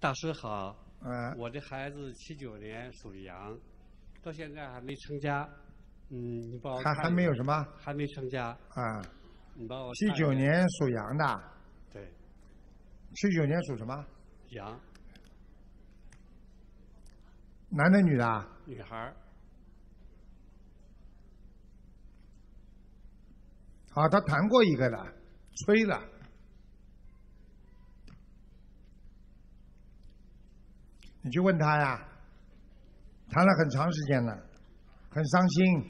大师好，我的孩子79年属羊，到现在还没成家，你帮我看还没有什么？还没成家啊，你帮我79年属羊的，对，79年属什么？羊，男的女的？女孩。啊，他谈过一个了，吹了。 你去问他呀，谈了很长时间了，很伤心。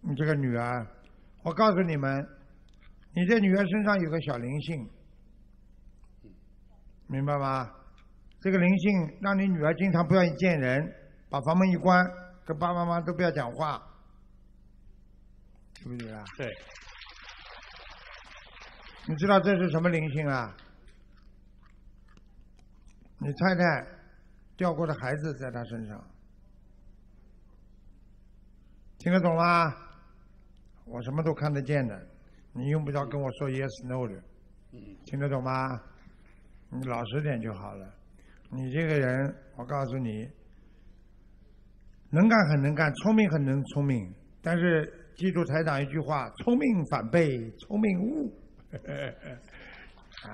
你这个女儿，我告诉你们，你这女儿身上有个小灵性，明白吗？这个灵性让你女儿经常不愿意见人，把房门一关，跟爸爸妈妈都不要讲话，是不是啊？对。你知道这是什么灵性啊？ 你太太掉过的孩子在她身上，听得懂吗？我什么都看得见的，你用不着跟我说 yes no 的，听得懂吗？你老实点就好了。你这个人，我告诉你，能干很能干，聪明很能聪明，但是记住台长一句话：聪明反被聪明误。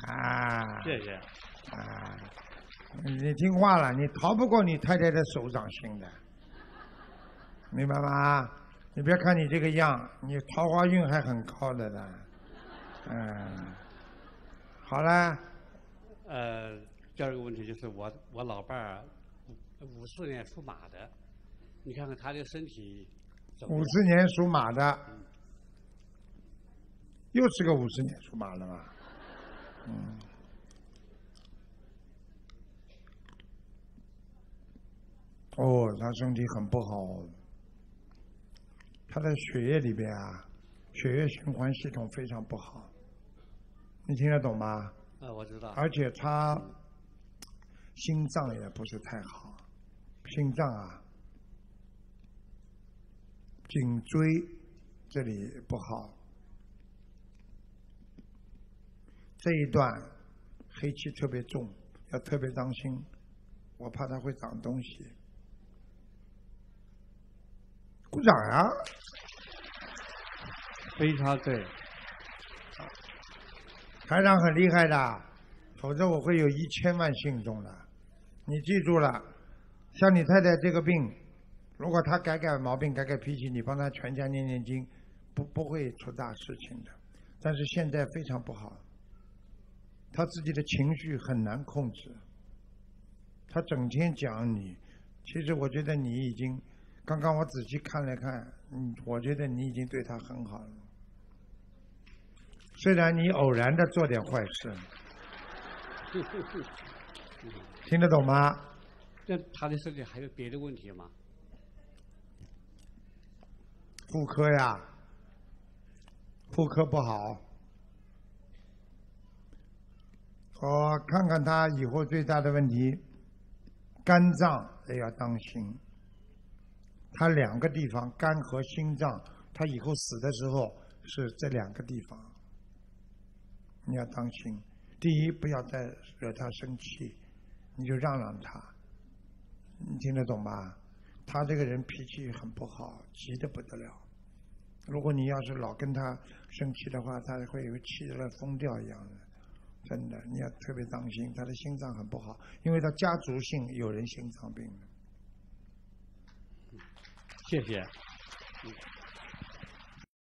啊，谢谢。啊。 你听话了，你逃不过你太太的手掌心的，明白吗？你别看你这个样，你桃花运还很高的呢。嗯，好了。第二个问题就是我老伴儿54年属马的，你看看他的身体怎么样。54年属马的，又是个50年属马的嘛。嗯。 哦，他身体很不好，他的血液里边啊，血液循环系统非常不好，你听得懂吗？我知道。而且他心脏也不是太好，心脏啊，颈椎这里不好，这一段黑气特别重，要特别当心，我怕他会长东西。 鼓掌啊！非常对，台长很厉害的，否则我会有1000万信众的。你记住了，像你太太这个病，如果她改毛病、改脾气，你帮她全家念念经，不会出大事情的。但是现在非常不好，她自己的情绪很难控制，她整天讲你。其实我觉得你已经。 刚刚我仔细看了看，我觉得你已经对他很好了。虽然你偶然的做点坏事，听得懂吗？那他的身体还有别的问题吗？妇科呀，妇科不好。我看看他以后最大的问题，肝脏也要当心。 他两个地方，肝和心脏，他以后死的时候是这两个地方，你要当心。第一，不要再惹他生气，你就让他，你听得懂吧？他这个人脾气很不好，急得不得了。如果你要是老跟他生气的话，他会有气得疯掉一样的，真的，你要特别当心。他的心脏很不好，因为他家族性有人心脏病的。 谢谢。